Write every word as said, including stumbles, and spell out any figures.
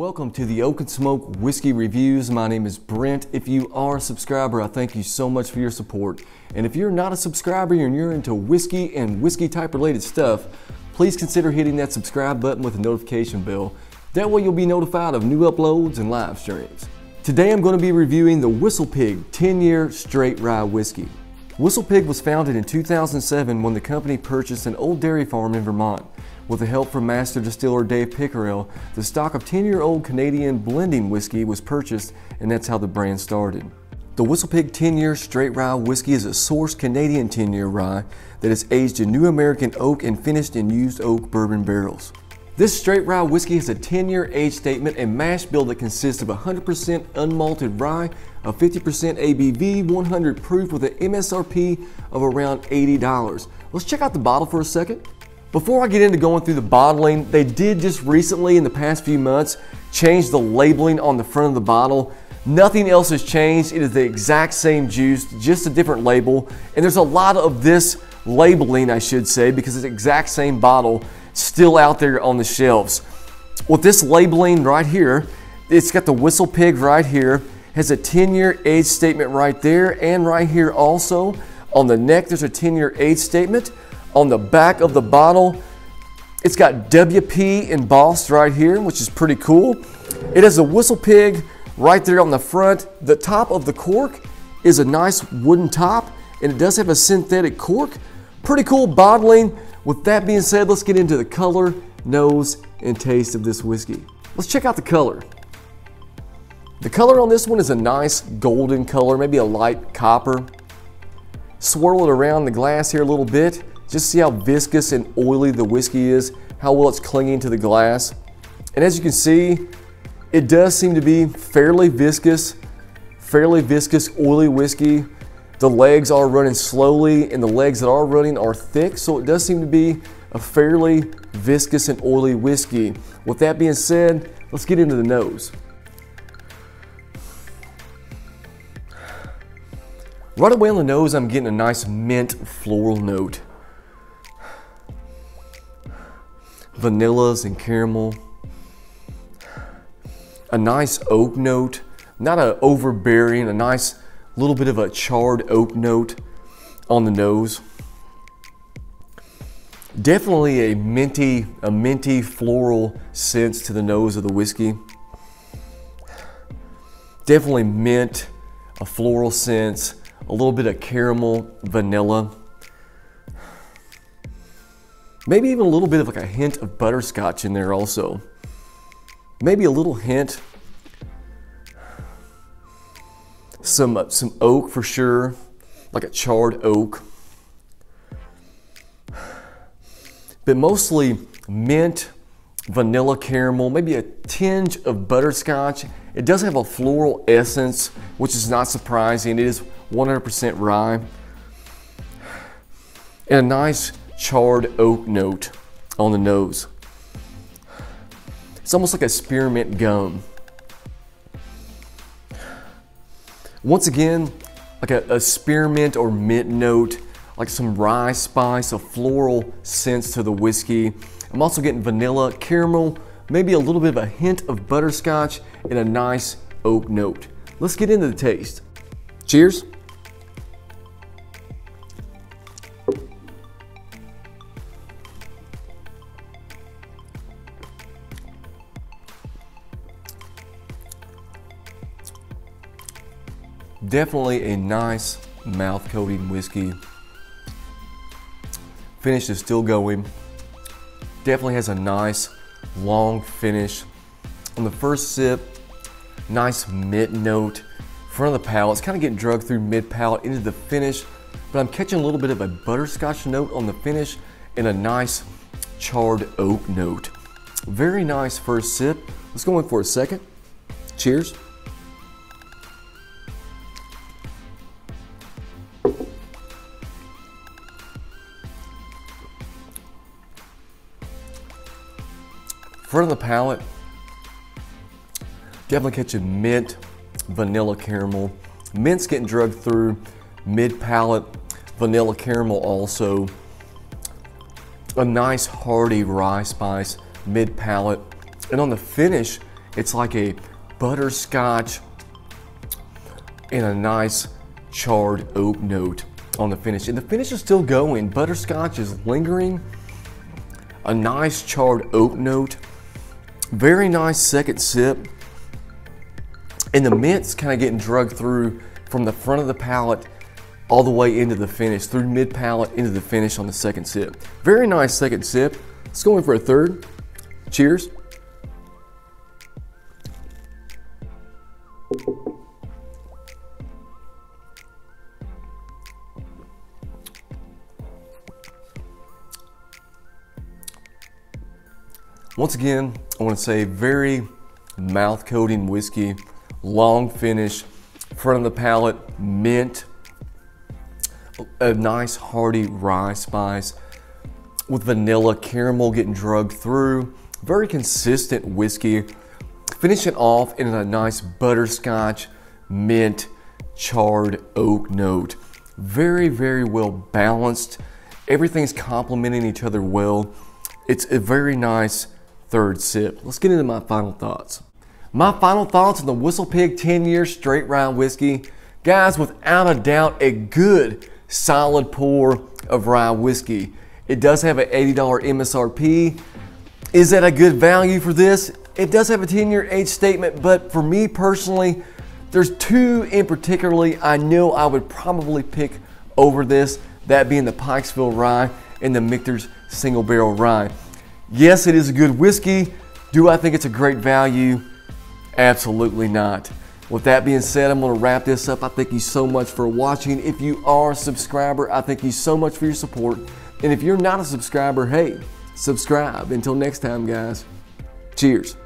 Welcome to the Oak and Smoke Whiskey Reviews. My name is Brent. If you are a subscriber, I thank you so much for your support. And if you're not a subscriber and you're into whiskey and whiskey type related stuff, please consider hitting that subscribe button with a notification bell. That way you'll be notified of new uploads and live streams. Today I'm going to be reviewing the Whistlepig ten year straight rye whiskey. Whistlepig was founded in two thousand seven when the company purchased an old dairy farm in Vermont. With the help from master distiller Dave Pickerell, the stock of ten year old Canadian blending whiskey was purchased, and that's how the brand started. The Whistlepig ten year straight rye whiskey is a sourced Canadian ten year rye that is aged in new American oak and finished in used oak bourbon barrels. This straight rye whiskey has a ten year age statement and mash bill that consists of one hundred percent unmalted rye, a fifty percent A B V, one hundred proof with an M S R P of around eighty dollars. Let's check out the bottle for a second. Before I get into going through the bottling, they did just recently in the past few months change the labeling on the front of the bottle. Nothing else has changed. It is the exact same juice, just a different label. And there's a lot of this labeling, I should say, because it's the exact same bottle still out there on the shelves. With this labeling right here, it's got the Whistlepig right here, has a ten year age statement right there, and right here also. On the neck, there's a ten year age statement. On the back of the bottle, it's got W P embossed right here, which is pretty cool. It has a Whistlepig right there on the front. The top of the cork is a nice wooden top, and it does have a synthetic cork. Pretty cool bottling. With that being said, let's get into the color, nose, and taste of this whiskey. Let's check out the color. The color on this one is a nice golden color, maybe a light copper. Swirl it around the glass here a little bit. Just see how viscous and oily the whiskey is, how well it's clinging to the glass. And as you can see, it does seem to be fairly viscous, fairly viscous, oily whiskey. The legs are running slowly, and the legs that are running are thick, so it does seem to be a fairly viscous and oily whiskey. With that being said, let's get into the nose. Right away on the nose, I'm getting a nice mint floral note. Vanillas and caramel, a nice oak note, not an overbearing, a nice little bit of a charred oak note on the nose. Definitely a minty, a minty floral sense to the nose of the whiskey. Definitely mint, a floral sense, a little bit of caramel, vanilla. Maybe even a little bit of like a hint of butterscotch in there also. Maybe a little hint. Some, some oak for sure, like a charred oak. But mostly mint, vanilla caramel, maybe a tinge of butterscotch. It does have a floral essence, which is not surprising. It is one hundred percent rye. And a nice charred oak note on the nose. It's almost like a spearmint gum. Once again, like a, a spearmint or mint note, like some rye spice, a floral sense to the whiskey. I'm also getting vanilla, caramel, maybe a little bit of a hint of butterscotch, and a nice oak note. Let's get into the taste. Cheers. Definitely a nice mouth-coating whiskey. Finish is still going. Definitely has a nice long finish. On the first sip, nice mid note. Front of the palate, it's kind of getting drugged through mid palate into the finish, but I'm catching a little bit of a butterscotch note on the finish and a nice charred oak note. Very nice first sip. Let's go in for a second. Cheers. Front of the palate, definitely catching mint, vanilla caramel. Mint's getting drugged through, mid palate, vanilla caramel also. A nice hearty rye spice, mid palate. And on the finish, It's like a butterscotch and a nice charred oak note on the finish. And the finish is still going. Butterscotch is lingering. A nice charred oak note. Very nice second sip. And the mint's kind of getting dragged through from the front of the palate all the way into the finish, through mid palate into the finish on the second sip. Very nice second sip. Let's go in for a third. Cheers. Once again, I want to say very mouth-coating whiskey, long finish, front of the palate, mint, a nice hearty rye spice with vanilla, caramel getting drugged through. Very consistent whiskey. Finish it off in a nice butterscotch, mint, charred oak note. Very, very well balanced. Everything's complementing each other well. It's a very nice third sip. Let's get into my final thoughts. My final thoughts on the Whistlepig ten year straight rye whiskey. Guys, without a doubt, a good solid pour of rye whiskey. It does have an eighty dollar M S R P. Is that a good value for this? It does have a ten year age statement, but for me personally, there's two in particularly I know I would probably pick over this, that being the Pikesville Rye and the Michter's Single Barrel Rye. Yes, it is a good whiskey. Do I think it's a great value? Absolutely not. With that being said, I'm gonna wrap this up. I thank you so much for watching. If you are a subscriber, I thank you so much for your support. And if you're not a subscriber, hey, subscribe. Until next time, guys, cheers.